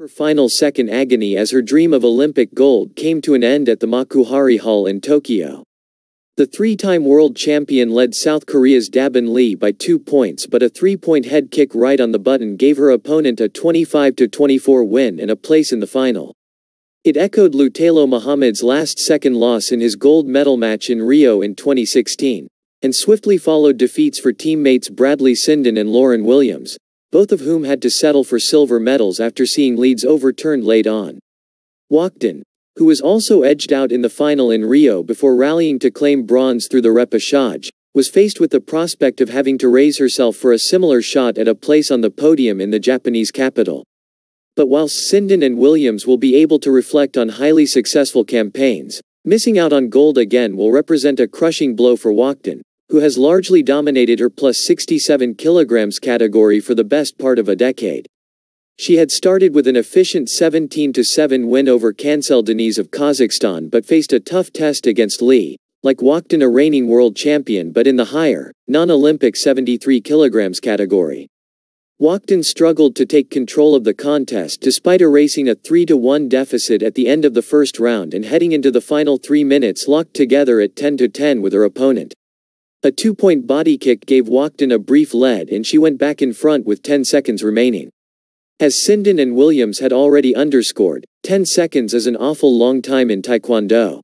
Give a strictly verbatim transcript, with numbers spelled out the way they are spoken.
Her final second agony as her dream of Olympic gold came to an end at the Makuhari Hall in Tokyo. The three-time world champion led South Korea's Dabin Lee by two points, but a three-point head kick right on the button gave her opponent a twenty-five to twenty-four win and a place in the final. It echoed Lutelo Muhammad's last-second loss in his gold medal match in Rio in twenty sixteen, and swiftly followed defeats for teammates Bradly Sinden and Lauren Williams, both of whom had to settle for silver medals after seeing Leeds overturned late on. Walkden, who was also edged out in the final in Rio before rallying to claim bronze through the repêchage, was faced with the prospect of having to raise herself for a similar shot at a place on the podium in the Japanese capital. But whilst Sinden and Williams will be able to reflect on highly successful campaigns, missing out on gold again will represent a crushing blow for Walkden, who has largely dominated her plus sixty-seven kilograms category for the best part of a decade. She had started with an efficient seventeen to seven win over Kancel Deniz of Kazakhstan but faced a tough test against Lee, like Walkden, a reigning world champion but in the higher, non-Olympic seventy-three kilograms category. Walkden struggled to take control of the contest despite erasing a three to one deficit at the end of the first round and heading into the final three minutes locked together at ten to ten with her opponent. A two-point body kick gave Walkden a brief lead and she went back in front with ten seconds remaining. As Sinden and Williams had already underscored, ten seconds is an awful long time in Taekwondo.